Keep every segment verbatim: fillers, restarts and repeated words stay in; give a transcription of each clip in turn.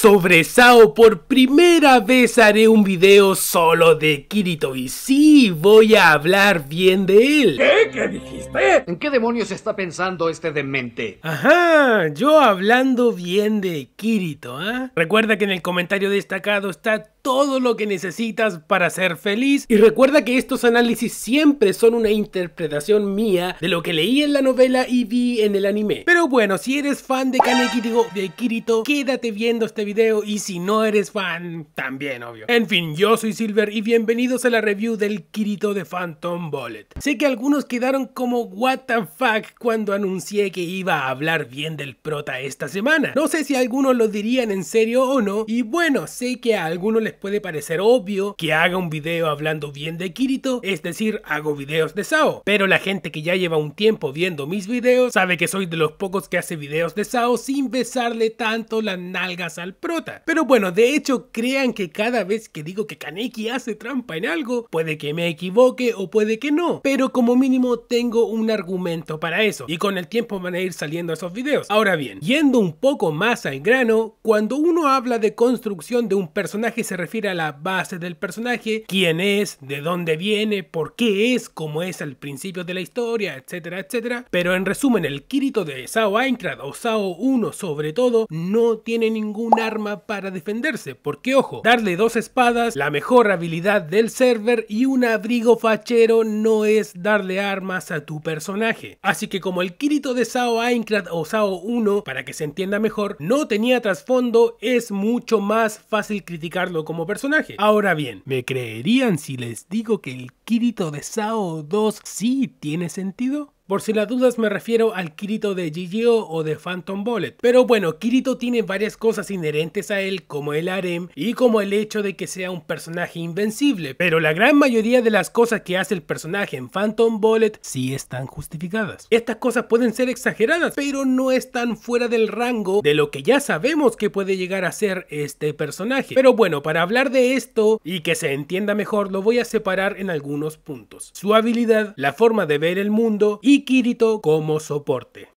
Sobre Sao por primera vez haré un video solo de Kirito y sí, voy a hablar bien de él. ¿Qué? ¿Qué dijiste? ¿En qué demonios está pensando este demente? Ajá, yo hablando bien de Kirito, ¿ah? ¿eh? Recuerda que en el comentario destacado está todo lo que necesitas para ser feliz y recuerda que estos análisis siempre son una interpretación mía de lo que leí en la novela y vi en el anime. Pero bueno, si eres fan de Kaneki, digo, de Kirito, quédate viendo este video y si no eres fan, también obvio. En fin, yo soy Zhilver y bienvenidos a la review del Kirito de Phantom Bullet. Sé que algunos quedaron como what the fuck cuando anuncié que iba a hablar bien del prota esta semana. No sé si algunos lo dirían en serio o no y bueno, sé que a algunos les puede parecer obvio que haga un video hablando bien de Kirito, es decir, hago videos de Sao, pero la gente que ya lleva un tiempo viendo mis videos sabe que soy de los pocos que hace videos de Sao sin besarle tanto las nalgas al prota. Pero bueno, de hecho crean que cada vez que digo que Kaneki hace trampa en algo, puede que me equivoque o puede que no, pero como mínimo tengo un argumento para eso y con el tiempo van a ir saliendo esos videos. Ahora bien, yendo un poco más al grano, cuando uno habla de construcción de un personaje se refiere a la base del personaje, quién es, de dónde viene, por qué es, cómo es al principio de la historia, etcétera, etcétera. Pero en resumen, el Kirito de Sao Aincrad o Sao uno sobre todo, no tiene ningún arma para defenderse, porque ojo, darle dos espadas, la mejor habilidad del server y un abrigo fachero no es darle armas a tu personaje. Así que como el Kirito de Sao Aincrad o Sao uno, para que se entienda mejor, no tenía trasfondo, es mucho más fácil criticarlo como personaje. Ahora bien, ¿me creerían si les digo que el Kirito de Sao dos sí tiene sentido? Por si las dudas me refiero al Kirito de G G O o de Phantom Bullet. Pero bueno, Kirito tiene varias cosas inherentes a él, como el harem y como el hecho de que sea un personaje invencible. Pero la gran mayoría de las cosas que hace el personaje en Phantom Bullet sí están justificadas. Estas cosas pueden ser exageradas, pero no están fuera del rango de lo que ya sabemos que puede llegar a ser este personaje. Pero bueno, para hablar de esto y que se entienda mejor, lo voy a separar en algunos puntos. Su habilidad, la forma de ver el mundo y Kirito como soporte.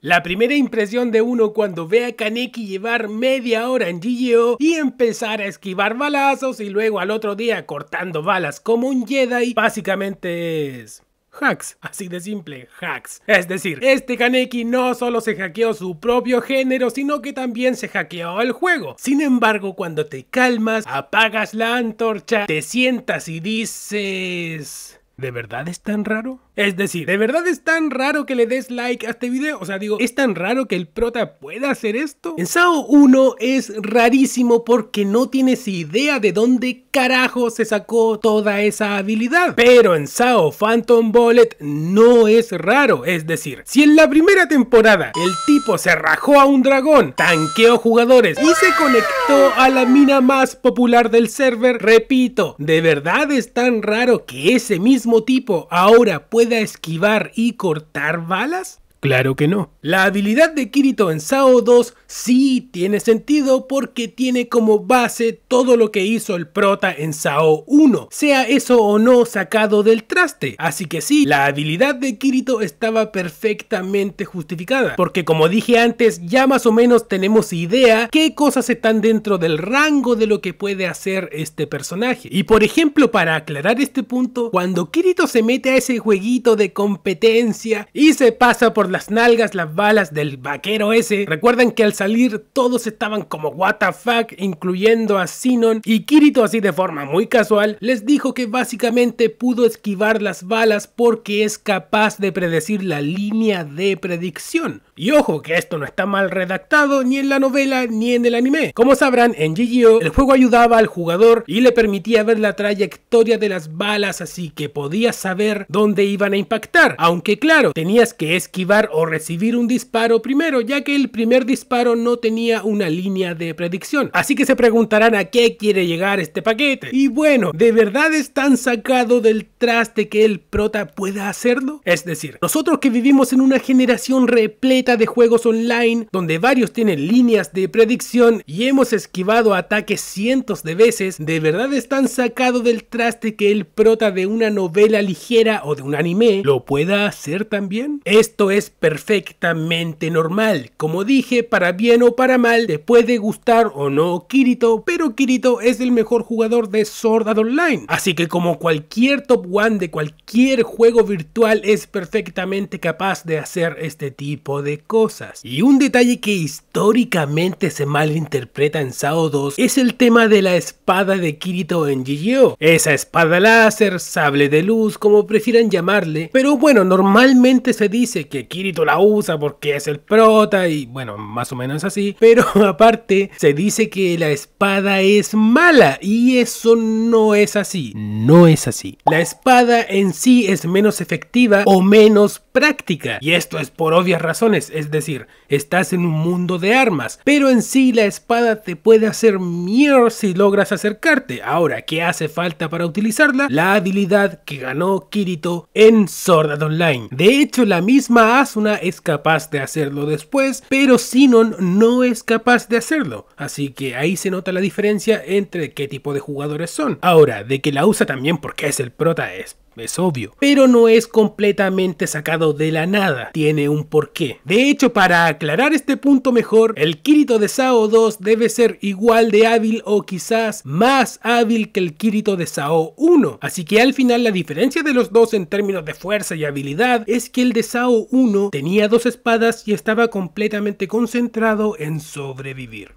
La primera impresión de uno cuando ve a Kaneki llevar media hora en G G O y empezar a esquivar balazos y luego al otro día cortando balas como un Jedi, básicamente es... hacks, así de simple, hacks. Es decir, este Kaneki no solo se hackeó su propio género, sino que también se hackeó el juego. Sin embargo, cuando te calmas, apagas la antorcha, te sientas y dices... ¿de verdad es tan raro? Es decir, ¿de verdad es tan raro que le des like a este video? O sea, digo, ¿es tan raro que el prota pueda hacer esto? En Sao uno es rarísimo porque no tienes idea de dónde carajo se sacó toda esa habilidad. Pero en Sao Phantom Bullet no es raro. Es decir, si en la primera temporada el tipo se rajó a un dragón, tanqueó jugadores y se conectó a la mina más popular del server, repito, ¿de verdad es tan raro que ese mismo tipo ahora puede ¿Pueda esquivar y cortar balas? Claro que no. La habilidad de Kirito en Sao dos sí tiene sentido porque tiene como base todo lo que hizo el prota en Sao uno, sea eso o no sacado del traste. Así que sí, la habilidad de Kirito estaba perfectamente justificada, porque como dije antes, ya más o menos tenemos idea qué cosas están dentro del rango de lo que puede hacer este personaje. Y por ejemplo, para aclarar este punto, cuando Kirito se mete a ese jueguito de competencia y se pasa por las nalgas las balas del vaquero ese, recuerdan que al salir todos estaban como what the fuck, incluyendo a Sinon, y Kirito así de forma muy casual les dijo que básicamente pudo esquivar las balas porque es capaz de predecir la línea de predicción. Y ojo que esto no está mal redactado ni en la novela ni en el anime. Como sabrán, en G G O el juego ayudaba al jugador y le permitía ver la trayectoria de las balas, así que podías saber dónde iban a impactar, aunque claro, tenías que esquivar o recibir un disparo primero, ya que el primer disparo no tenía una línea de predicción. Así que se preguntarán a qué quiere llegar este paquete. Y bueno, ¿de verdad es tan sacado del traste que el prota pueda hacerlo? Es decir, nosotros que vivimos en una generación repleta de juegos online, donde varios tienen líneas de predicción y hemos esquivado ataques cientos de veces, ¿de verdad es tan sacado del traste que el prota de una novela ligera o de un anime lo pueda hacer también? Esto es perfectamente normal, como dije, para bien o para mal, te puede gustar o no Kirito, pero Kirito es el mejor jugador de Sword Art Online, así que como cualquier top uno de cualquier juego virtual es perfectamente capaz de hacer este tipo de cosas. Y un detalle que históricamente se malinterpreta en SAO dos es el tema de la espada de Kirito en Yu-Gi-Oh! Esa espada láser, sable de luz, como prefieran llamarle, pero bueno, normalmente se dice que Kirito la usa porque es el prota y bueno, más o menos así, pero aparte se dice que la espada es mala y eso no es así, no es así. La espada en sí es menos efectiva o menos práctica y esto es por obvias razones, es decir, estás en un mundo de armas, pero en sí la espada te puede hacer mierda si logras acercarte. Ahora, ¿qué hace falta para utilizarla? La habilidad que ganó Kirito en Sword Art Online. De hecho, la misma Asuna es capaz de hacerlo después, pero Sinon no es capaz de hacerlo, así que ahí se nota la diferencia entre qué tipo de jugadores son. Ahora, de que la usa también porque es el prota es Es obvio, pero no es completamente sacado de la nada, tiene un porqué. De hecho, para aclarar este punto mejor, el Kirito de SAO dos debe ser igual de hábil o quizás más hábil que el Kirito de SAO uno, así que al final la diferencia de los dos en términos de fuerza y habilidad es que el de SAO uno tenía dos espadas y estaba completamente concentrado en sobrevivir.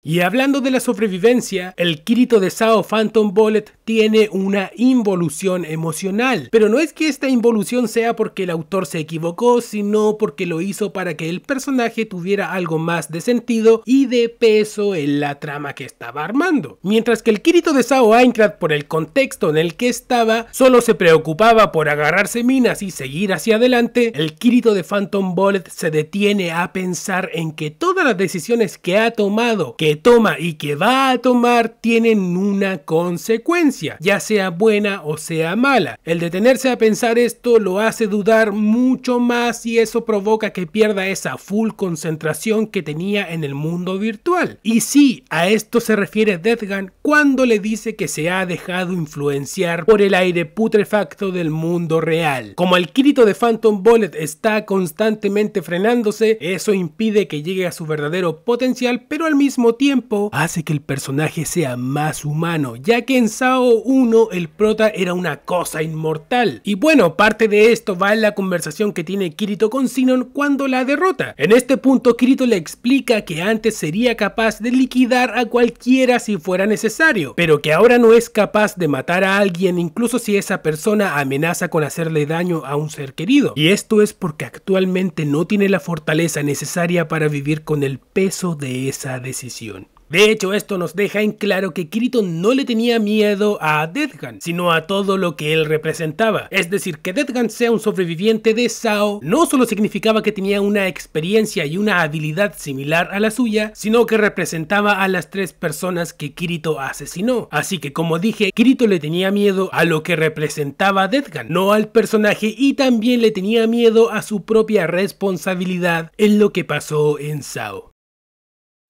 Y hablando de la sobrevivencia, el Kirito de SAO Phantom Bullet tiene una involución emocional, pero no es que esta involución sea porque el autor se equivocó, sino porque lo hizo para que el personaje tuviera algo más de sentido y de peso en la trama que estaba armando. Mientras que el Kirito de SAO Aincrad, por el contexto en el que estaba, solo se preocupaba por agarrarse minas y seguir hacia adelante, el Kirito de Phantom Bullet se detiene a pensar en que todas las decisiones que ha tomado, que Que toma y que va a tomar tienen una consecuencia, ya sea buena o sea mala. El detenerse a pensar esto lo hace dudar mucho más y eso provoca que pierda esa full concentración que tenía en el mundo virtual. Y sí, a esto se refiere Death Gun cuando le dice que se ha dejado influenciar por el aire putrefacto del mundo real. Como el Kirito de Phantom Bullet está constantemente frenándose, eso impide que llegue a su verdadero potencial, pero al mismo tiempo tiempo hace que el personaje sea más humano, ya que en SAO uno el prota era una cosa inmortal. Y bueno, parte de esto va en la conversación que tiene Kirito con Sinon cuando la derrota. En este punto Kirito le explica que antes sería capaz de liquidar a cualquiera si fuera necesario, pero que ahora no es capaz de matar a alguien incluso si esa persona amenaza con hacerle daño a un ser querido. Y esto es porque actualmente no tiene la fortaleza necesaria para vivir con el peso de esa decisión. De hecho, esto nos deja en claro que Kirito no le tenía miedo a Death Gun, sino a todo lo que él representaba. Es decir, que Death Gun sea un sobreviviente de SAO no solo significaba que tenía una experiencia y una habilidad similar a la suya, sino que representaba a las tres personas que Kirito asesinó. Así que, como dije, Kirito le tenía miedo a lo que representaba Death Gun, no al personaje, y también le tenía miedo a su propia responsabilidad en lo que pasó en SAO.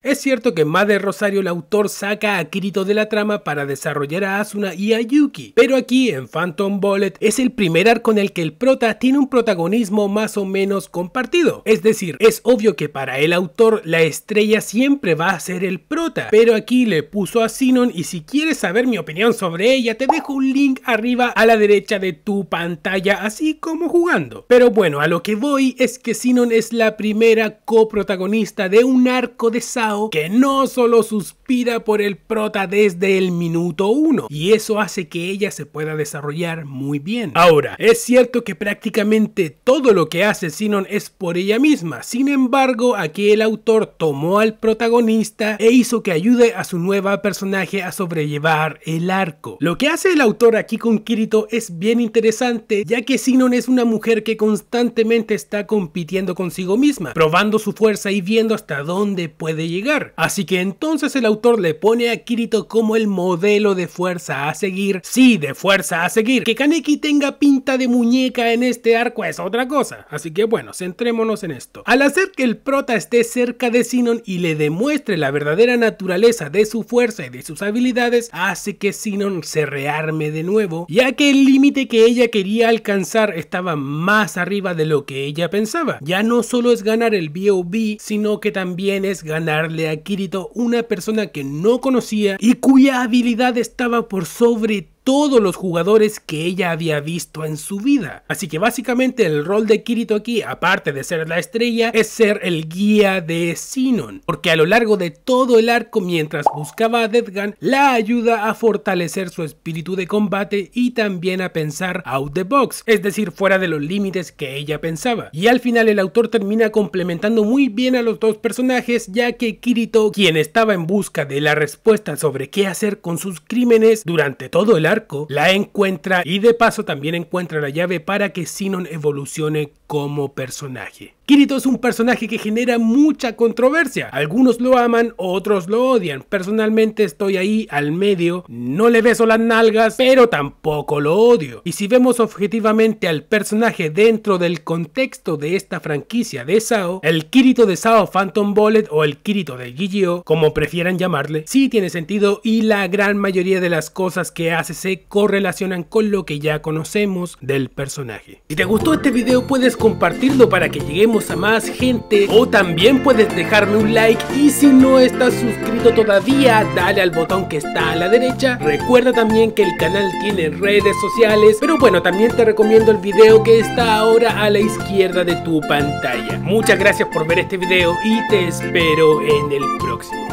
Es cierto que Madre Rosario, el autor, saca a Kirito de la trama para desarrollar a Asuna y a Yuki, pero aquí en Phantom Bullet es el primer arco en el que el prota tiene un protagonismo más o menos compartido. Es decir, es obvio que para el autor la estrella siempre va a ser el prota, pero aquí le puso a Sinon y si quieres saber mi opinión sobre ella te dejo un link arriba a la derecha de tu pantalla, así como jugando. Pero bueno, a lo que voy es que Sinon es la primera coprotagonista de un arco de SAO que no solo suspira por el prota desde el minuto uno, y eso hace que ella se pueda desarrollar muy bien. Ahora, es cierto que prácticamente todo lo que hace Sinon es por ella misma, sin embargo aquí el autor tomó al protagonista e hizo que ayude a su nueva personaje a sobrellevar el arco. Lo que hace el autor aquí con Kirito es bien interesante, ya que Sinon es una mujer que constantemente está compitiendo consigo misma, probando su fuerza y viendo hasta dónde puede llegar. llegar. Así que entonces el autor le pone a Kirito como el modelo de fuerza a seguir. Sí, de fuerza a seguir. Que Kaneki tenga pinta de muñeca en este arco es otra cosa. Así que bueno, centrémonos en esto. Al hacer que el prota esté cerca de Sinon y le demuestre la verdadera naturaleza de su fuerza y de sus habilidades, hace que Sinon se rearme de nuevo, ya que el límite que ella quería alcanzar estaba más arriba de lo que ella pensaba. Ya no solo es ganar el B O B, sino que también es ganarle a Kirito, una persona que no conocía y cuya habilidad estaba por sobre todo todos los jugadores que ella había visto en su vida. Así que básicamente el rol de Kirito aquí, aparte de ser la estrella, es ser el guía de Sinon, porque a lo largo de todo el arco, mientras buscaba a Death Gun, la ayuda a fortalecer su espíritu de combate y también a pensar out the box, es decir, fuera de los límites que ella pensaba. Y al final el autor termina complementando muy bien a los dos personajes, ya que Kirito, quien estaba en busca de la respuesta sobre qué hacer con sus crímenes durante todo el arco, la encuentra y de paso también encuentra la llave para que Sinon evolucione como personaje. Kirito es un personaje que genera mucha controversia. Algunos lo aman, otros lo odian. Personalmente estoy ahí al medio. No le beso las nalgas, pero tampoco lo odio. Y si vemos objetivamente al personaje dentro del contexto de esta franquicia de S A O, el Kirito de S A O Phantom Bullet o el Kirito de Yu-Gi-Oh, como prefieran llamarle, sí tiene sentido, y la gran mayoría de las cosas que hace se correlacionan con lo que ya conocemos del personaje. Si te gustó este video, puedes compartirlo para que lleguemos a más gente, o también puedes dejarme un like, y si no estás suscrito todavía, dale al botón que está a la derecha. Recuerda también que el canal tiene redes sociales, pero bueno, también te recomiendo el video que está ahora a la izquierda de tu pantalla. Muchas gracias por ver este video y te espero en el próximo.